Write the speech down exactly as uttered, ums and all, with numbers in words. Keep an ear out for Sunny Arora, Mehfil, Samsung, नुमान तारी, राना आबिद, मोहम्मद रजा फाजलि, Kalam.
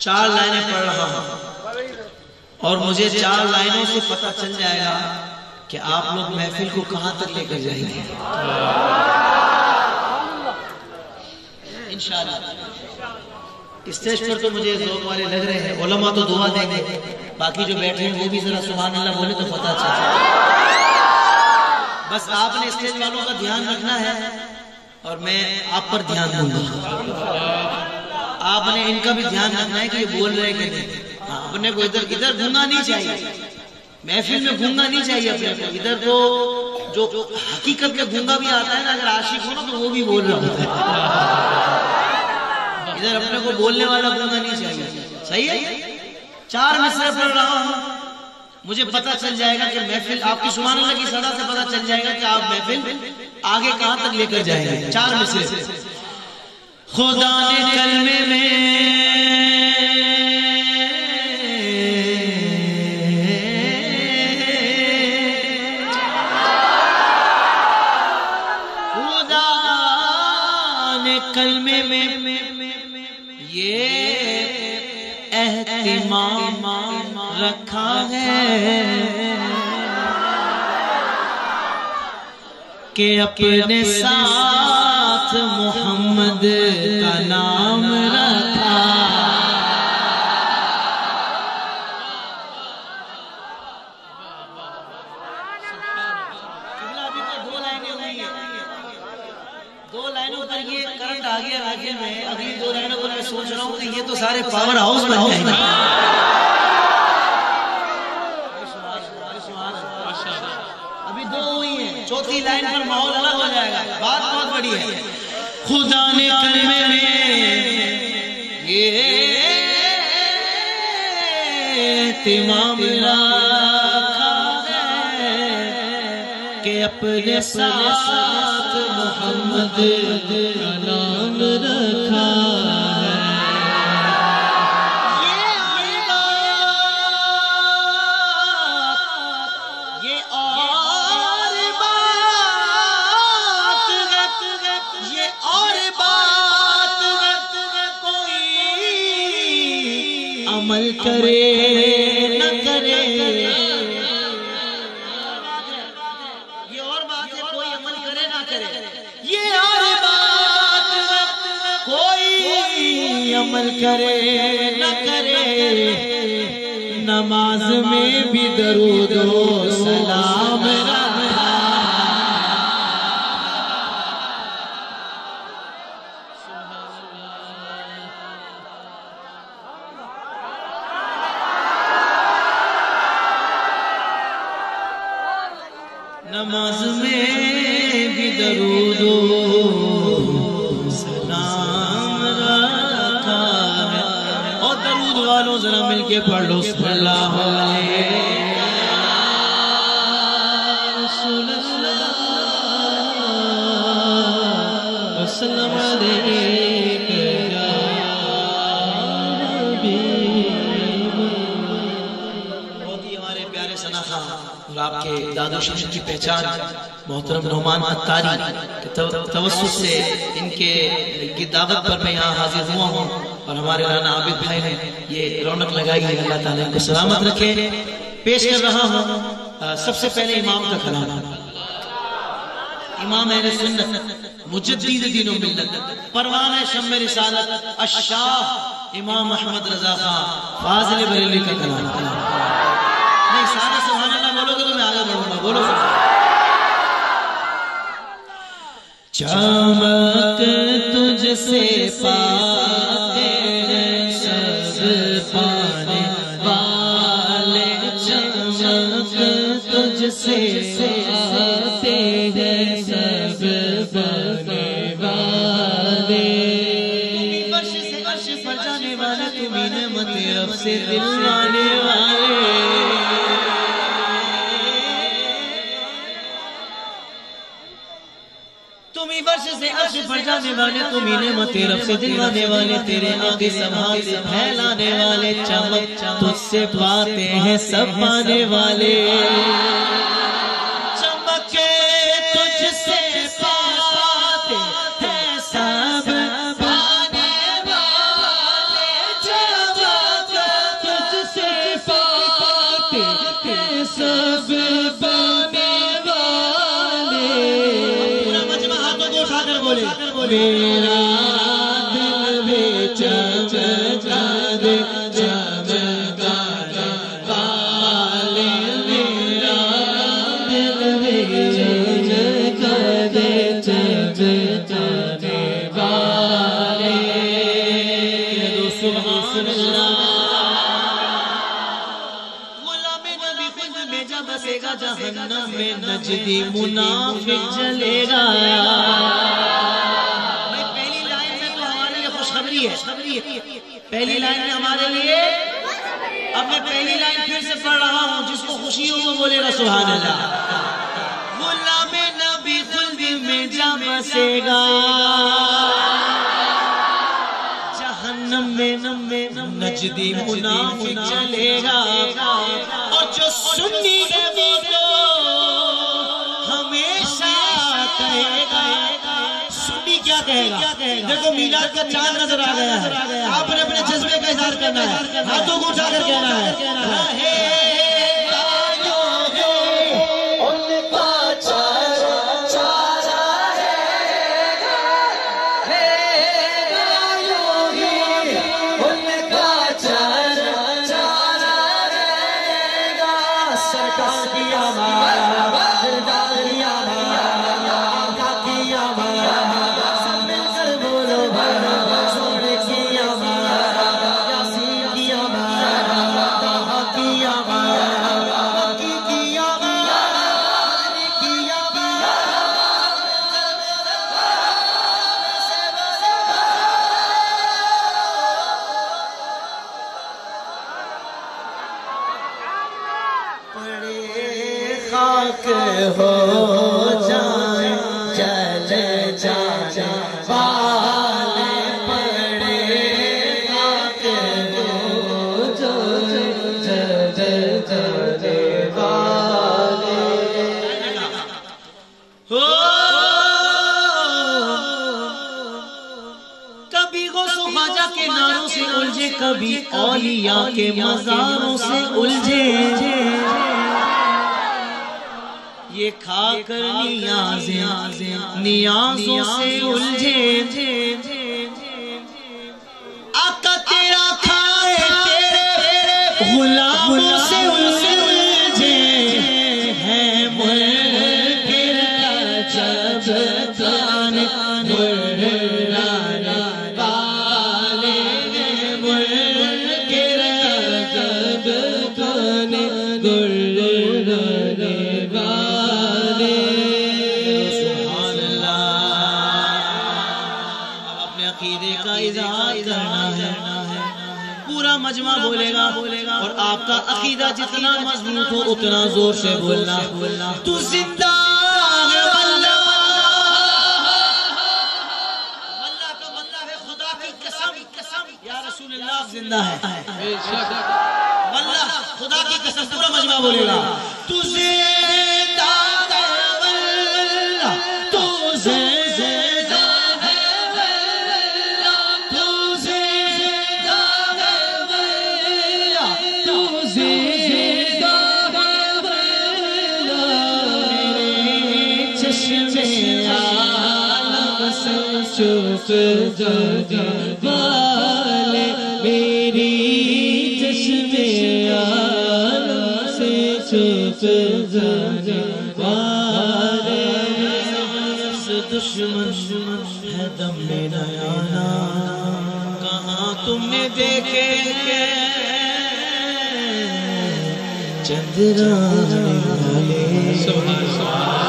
चार लाइनें पढ़ रहा हूं और मुझे चार लाइनों से पता चल जाएगा कि आप लोग महफिल को कहां तक लेकर जाएंगे इंशाअल्लाह। स्टेज पर तो मुझे ज़ौक़ वाले लग रहे हैं, उलमा तो दुआ देंगे, बाकी जो बैठे हैं वो भी जरा सुभान अल्लाह बोले तो पता चल जाएगा। बस आपने स्टेज वालों का ध्यान रखना है और मैं आप पर ध्यान दूंगा, आपने इनका भी ध्यान रखना है कि ये बोल रहे कि नहीं। अपने को इधर इधर घूमना नहीं चाहिए, महफिल में घूमना नहीं चाहिए अपने को। इधर को जो हकीकत में घूंगा भी आता है ना, अगर आशिक हो ना तो वो भी बोल रहा होता है। इधर अपने को बोलने वाला घूमना नहीं चाहिए, सही है। चार मिसरे पढ़ रहा हूँ, मुझे पता चल जाएगा कि महफिल आपकी सुभान अल्लाह की सदा से पता चल जाएगा कि आप महफिल आगे कहाँ तक लेकर जाएंगे। चार मिसरे। खुदा ने कलमे में, खुदा ने कलमे में ये एहतिमाम रखा है कि अपने साथ मोहम्मद का नाम रखा। दो लाइनें हुई है, दो लाइनों पर ये करंट आ गया आगे में। अगली दो लाइनों पर मैं सोच रहा हूँ कि ये तो सारे पावर हाउस में हाउस चौथी लाइन पर माहौल अलग हो जाएगा। बात बहुत बड़ी है। खुदा ने कलमे में ये एहतिमाम रखा है कि अपने साथ मोहम्मद का नाम रखा है। अमल करे न करे ये और बात है, कोई अमल करे ना करे ये और बात, कोई अमल करे न करे। नमाज में भी दरूद व सलाम रखा। नमाज में भी दरूद व सलाम रखा है। और दरूद वालों जरा मिलके पढ़ लो सल्लल्लाहु अलैहि वसल्लम अलैहि आपके दादू शरीफ की पहचान मोहतरम नुमान तारी के तवस्सुल से इनके की दावत पर मैं यहाँ हाजिर हुआ हूँ और हमारे राना आबिद भाई ने ये रौनक लगाई है। अल्लाह ताला इनको सलामत रखे। पेश कर रहा हूँ सबसे पहले इमाम का कलाम। इमाम अहले सुन्नत मुजद्दिद दीन व मिल्लत परवाने शम्मे रिसालत अशाह इमाम मोहम्मद रजा फाजलि का कलाम। नहीं सारा सुभान अल्लाह बोलोगे तो मैं आगे बढ़ूंगा, बोलो। चमक तुझसे पाते हैं सब पाने वाले, चमक तुझसे पाते हैं सब पाने वाले। वर्ष से वर्ष पर जाने वाले तुम्हें नेमत रब से दिलवाने वाले। वर्ष से अर्श पर जाने वाले तुम्हीं नेमत रब से दिलवाने वाले, तेरे आगे समाज से फैलाने वाले। चमक तुझसे पाते हैं सब पाने वाले, चमक तुझसे पाते हैं सब पाने वाले। मेरा दिल भी चमका दे, चमका दे वाले मेरा दिल भी चमका दे, चमका दे वाले। बसेगा जहन्नम में नजदी मुनाफिक जलेगा। भाई पहली लाइन में तो हमारे लिए खुशखबरी है, पहली लाइन में हमारे लिए। अब मैं पहली लाइन फिर से पढ़ रहा हूँ, जिसको खुशी हो वो बोलेगा सुभान अल्लाह। गुलाम नबी खुल्द में जा बसेगा, जहन्नम में नजदी मुनाफिक जलेगा। और जो सुन्नी है वो तो हमेशा कहेगा, सुन्नी क्या कहेगा? देखो मीलाद का चांद नजर आ गया है, आपने अपने जज्बे का इजहार करना है, हाथों को उठाकर कहना है हो जाए चले जा जा वाले पड़े आके दो जो जदे वाले हो। कभी गौसो ख्वाजा के नारों से उलझे, कभी औलिया के मजारों से उलझे। ये खाकर नियाज़ें नियाज़ों से उलझे, आका तेरा खाए तेरे गुलामों से उलझे हैं। मुर्रा जबतान मुर्रा वाले हैं, मुर्रा जबतान गुर्रा पूरा मजमा बोलेगा, और आपका अकीदा जितना मजबूत हो उतना जोर से बोलना। तू जिंदा है वल्लाह, वल्लाह का बंदा है, खुदा की कसम या रसूल अल्लाह जिंदा है, वल्लाह खुदा की कसम। पूरा मजमा बोलेगा तू जिंदा है वल्लाह, तू चुप वाले मेरी चश्मे आला से चुप वाले। दुश्मन है दम मेरा आला, कहाँ तुमने देखे चंद्रा वाले।